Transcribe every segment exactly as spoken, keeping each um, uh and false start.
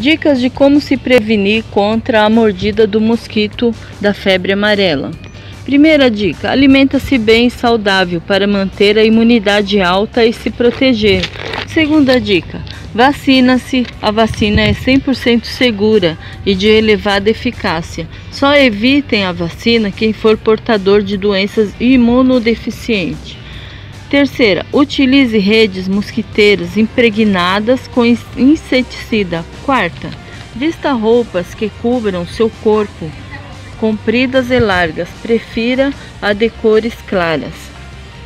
Dicas de como se prevenir contra a mordida do mosquito da febre amarela. Primeira dica: alimenta-se bem e saudável para manter a imunidade alta e se proteger. Segunda dica: vacina-se. A vacina é cem por cento segura e de elevada eficácia. Só evitem a vacina quem for portador de doenças imunodeficientes. Terceira, utilize redes mosquiteiras impregnadas com inseticida. Quarta, vista roupas que cubram seu corpo, compridas e largas, prefira a de cores claras.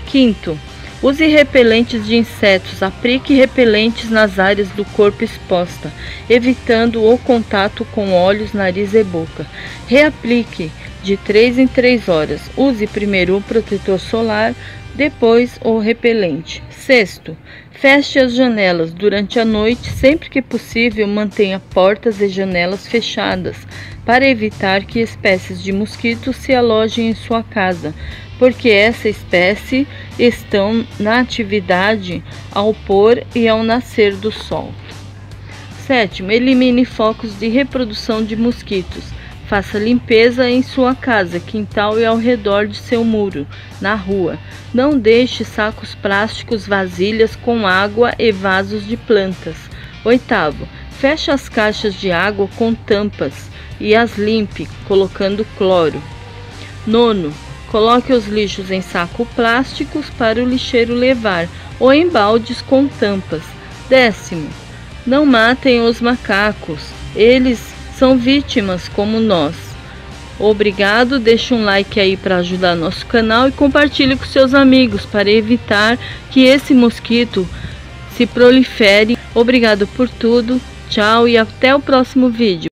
Quinto, use repelentes de insetos, aplique repelentes nas áreas do corpo exposta, evitando o contato com olhos, nariz e boca. Reaplique de três em três horas, use primeiro o protetor solar, depois o repelente. Sexto, feche as janelas durante a noite, sempre que possível mantenha portas e janelas fechadas para evitar que espécies de mosquitos se alojem em sua casa, porque essa espécie estão na atividade ao pôr e ao nascer do sol. Sétimo, elimine focos de reprodução de mosquitos. Faça limpeza em sua casa, quintal e ao redor de seu muro, na rua. Não deixe sacos plásticos, vasilhas com água e vasos de plantas. Oitavo, feche as caixas de água com tampas e as limpe, colocando cloro. Nono, coloque os lixos em sacos plásticos para o lixeiro levar ou em baldes com tampas. Décimo, não matem os macacos, eles são vítimas como nós. Obrigado, deixa um like aí para ajudar nosso canal e compartilhe com seus amigos para evitar que esse mosquito se prolifere. Obrigado por tudo, tchau e até o próximo vídeo.